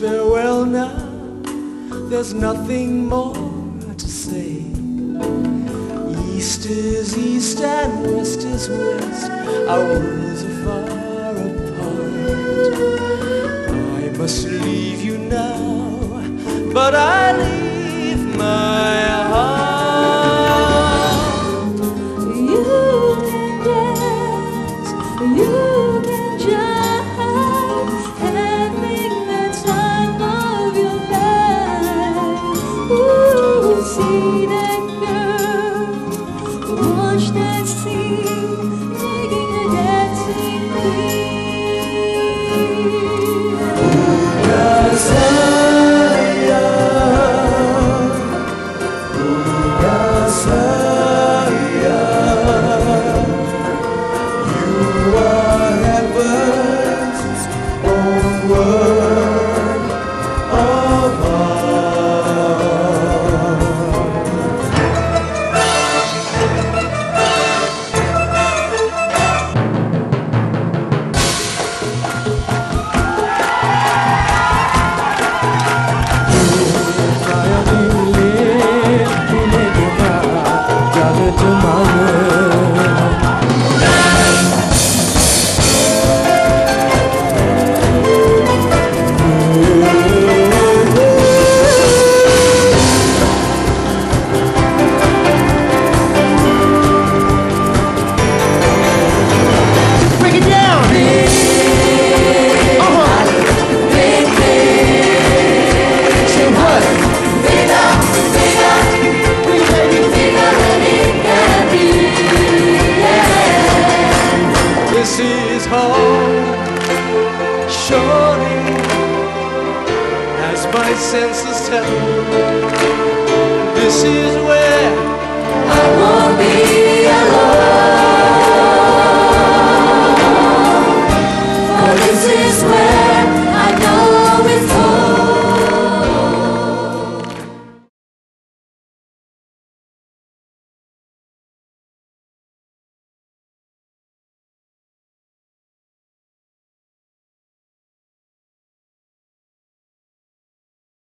Farewell now, there's nothing more to say. East is east and west is west, our worlds are far apart. I must leave you now, but I leave my heart. You can dance, you can jive, and make see that girl, watch that scene, taking a dancing leap. Cause I am, cause I am, you are heaven's own word of love. This is home, surely, as my senses tell me, this is where I want to be.